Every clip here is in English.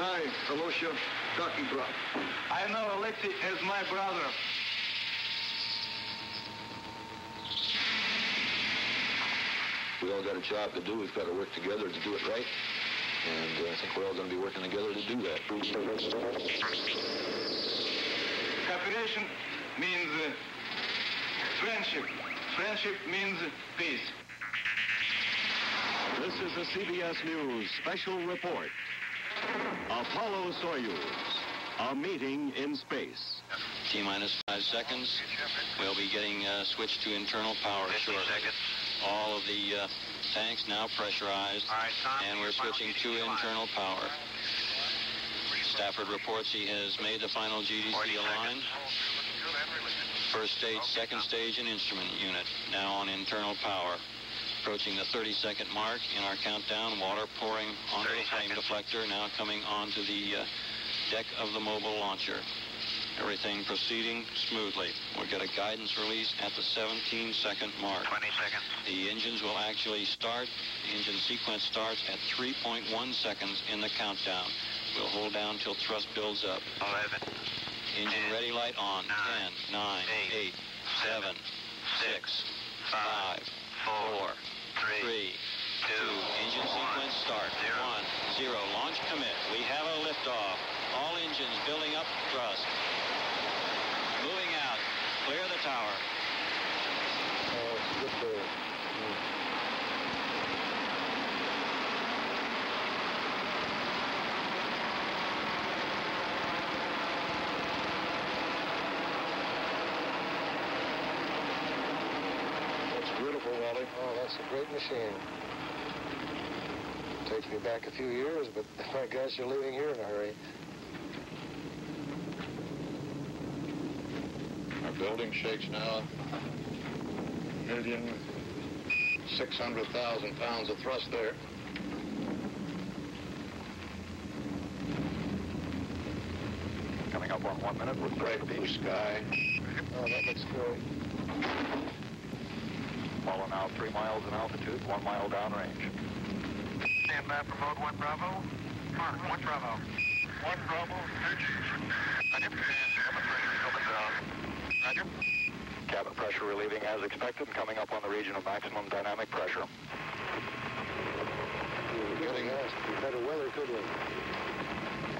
I, Alosha, Taki brat. I know Alexei as my brother. We all got a job to do. We've got to work together to do it right. And I think we're all going to be working together to do that. Cooperation means friendship. Friendship means peace. This is a CBS News special report. Apollo Soyuz, a meeting in space. T-minus 5 seconds. We'll be getting switched to internal power shortly. All of the tanks now pressurized, and we're switching to internal power. Stafford reports he has made the final GDC align. First stage, second stage, and instrument unit now on internal power. Approaching the 30-second mark in our countdown, water pouring onto the flame deflector, now coming onto the deck of the mobile launcher. Everything proceeding smoothly. We'll get a guidance release at the 17-second mark. 20 seconds. The engines will actually start. The engine sequence starts at 3.1 seconds in the countdown. We'll hold down till thrust builds up. 11. Engine 10, ready light on. 10, 9, 8, 7, 6, 5, 4, 3, 2. Engine sequence start. 1, 0. Launch commit. We have a liftoff. All engines building up thrust. Moving out. Clear the tower. That's beautiful, Wally. Oh, that's a great machine. It'll take me back a few years, but my gosh, you're leaving here in a hurry. Our building shakes now 1,600,000 pounds of thrust there. Coming up on 1 minute with great blue sky. Oh, that looks great. Apollo now 3 miles in altitude, 1 mile downrange. Stand by for mode 1 Bravo. Mark, 1 Bravo. 1 Bravo, 2 Chief. Cabin pressure relieving as expected, coming up on the region of maximum dynamic pressure. We were getting better weather, could we?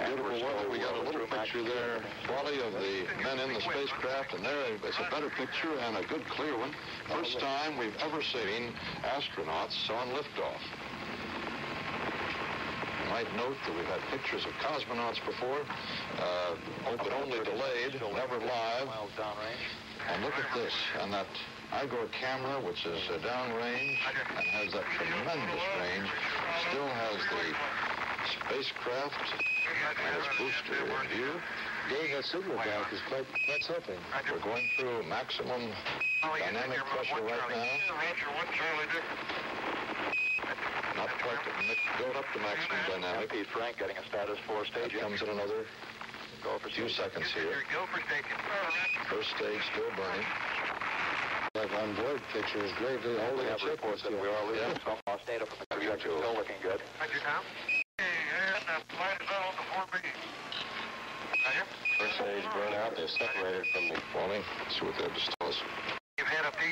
Beautiful weather. We got a little picture there, Wally, of the men in the spacecraft, and there it's a better picture and a good clear one. First time we've ever seen astronauts on liftoff. You might note that we've had pictures of cosmonauts before, but only delayed, never live. And look at this, and that Igor camera, which is downrange and has that tremendous range, still has the spacecraft and its booster in view. Getting that signal back is quite something. We're going through maximum dynamic pressure right now. Not quite going up to maximum dynamic. Pete Frank getting a status 4 stage. That comes in another few seconds here. First stage still burning. That on board picture is gravely holding a chip. Reports that we are losing some lost data from the trajectory. Still looking good. Thank you, Tom. First stage burn out. They've separated from the falling. Let's see what they have to tell us. You've had a PU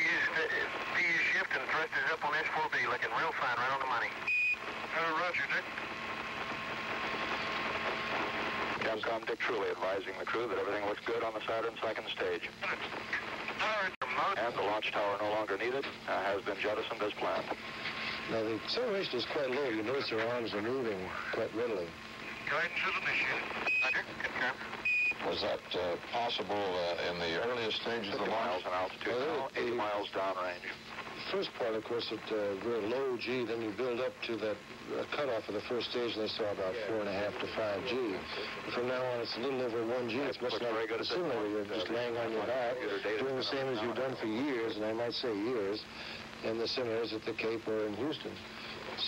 shift and thrust is up on S4B, looking real fine, right on the money. Roger, Dick. Capcom Dick Truly advising the crew that everything looks good on the Saturn second stage. And the launch tower no longer needed, has been jettisoned as planned. Now, the acceleration is quite low. You notice their arms are moving quite readily. Guidance to the mission. Roger, confirm. Was that possible in the earliest stages of the launch? 8 miles downrange. First part, of course, at very low G, then you build up to that cutoff of the first stage, and they saw about 4.5 to 5 G. From now on, it's a little over 1 G. It's much like a simulator. You're just laying on your back, doing the same as you've done for years, and I might say years, in the simulators at the Cape or in Houston.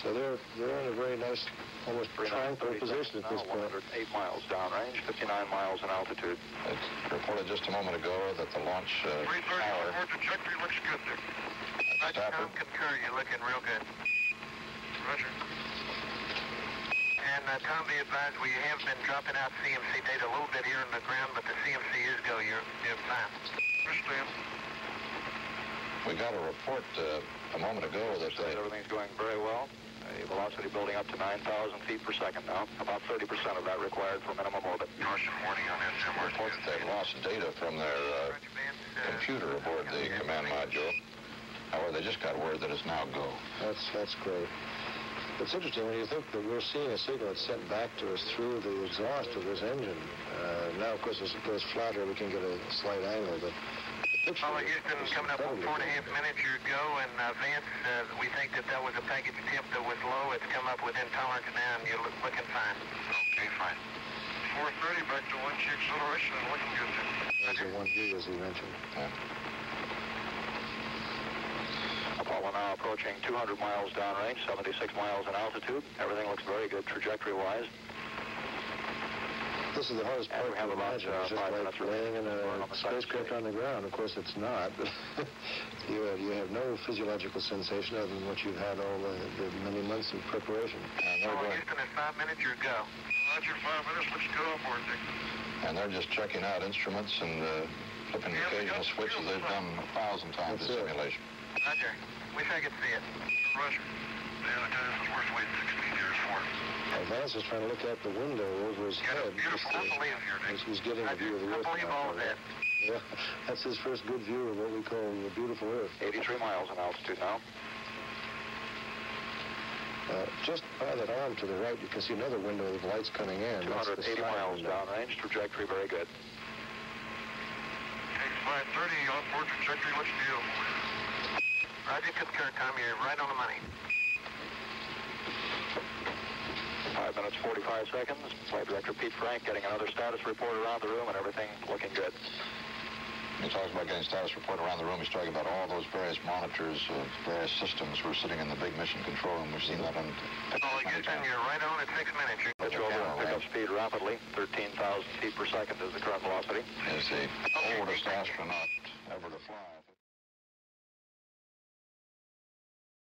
So they're in a very nice, almost triumphal position at this point. 8 miles downrange, 59 miles in altitude. It's reported just a moment ago that the launch tower. Roger, Tom, concur. You're looking real good. Roger. And Tom, be advised, we have been dropping out CMC data a little bit here on the ground, but the CMC is go. You're fine. First clear. We got a report a moment ago that said everything's going very well. A velocity building up to 9,000 feet per second now. About 30% of that required for minimum orbit. Caution warning on SMR. Reports they've lost data from their computer aboard the command module. However, they just got word that it's now go. That's great. It's interesting when you think that we're seeing a signal that's sent back to us through the exhaust of this engine. Now, of course, as it goes flatter, we can get a slight angle. But Apollo Houston, coming up on 4.5 minutes or go, and Vance, we think that was a package tip that was low. It's come up within tolerance now, and you're looking fine. Okay, fine. 4.30, back to 1G acceleration and looking good. That's a 1G, as he mentioned. Yeah. Apollo now approaching 200 miles downrange, 76 miles in altitude. Everything looks very good trajectory-wise. This is the hardest part. We have about just like laying in a spacecraft on the ground. Of course, it's not. you have no physiological sensation other than what you've had all the many months of preparation. Apollo Houston at 5 minutes, you're go. Roger, 5 minutes. Let's go aboard, Dick. And they're just checking out instruments and flipping occasional switches. They've done 1,000 times in simulation. Roger. Wish I could see it. Roger. The antenna is worth waiting 16 years for. Vance is trying to look out the window over his head. He's getting a view of the Earth. I believe all of that. Yeah, that's his first good view of what we call the beautiful Earth. 83 miles in altitude now. Just by that arm to the right, you can see another window with lights coming in. 280 miles downrange. Trajectory very good. Takes 530. Outboard trajectory looks beautiful. Roger, concur, Tom. You're right on the money. 5 minutes, 45 seconds. Flight Director Pete Frank getting another status report around the room, and everything looking good. He talks about getting status report around the room. He's talking about all those various monitors, various systems were sitting in the big mission control room. We've seen that on... Apollo Houston, you're right on at 6 minutes. Pitch over and pick up speed rapidly. 13,000 feet per second is the current velocity. Is the oldest astronaut ever to fly.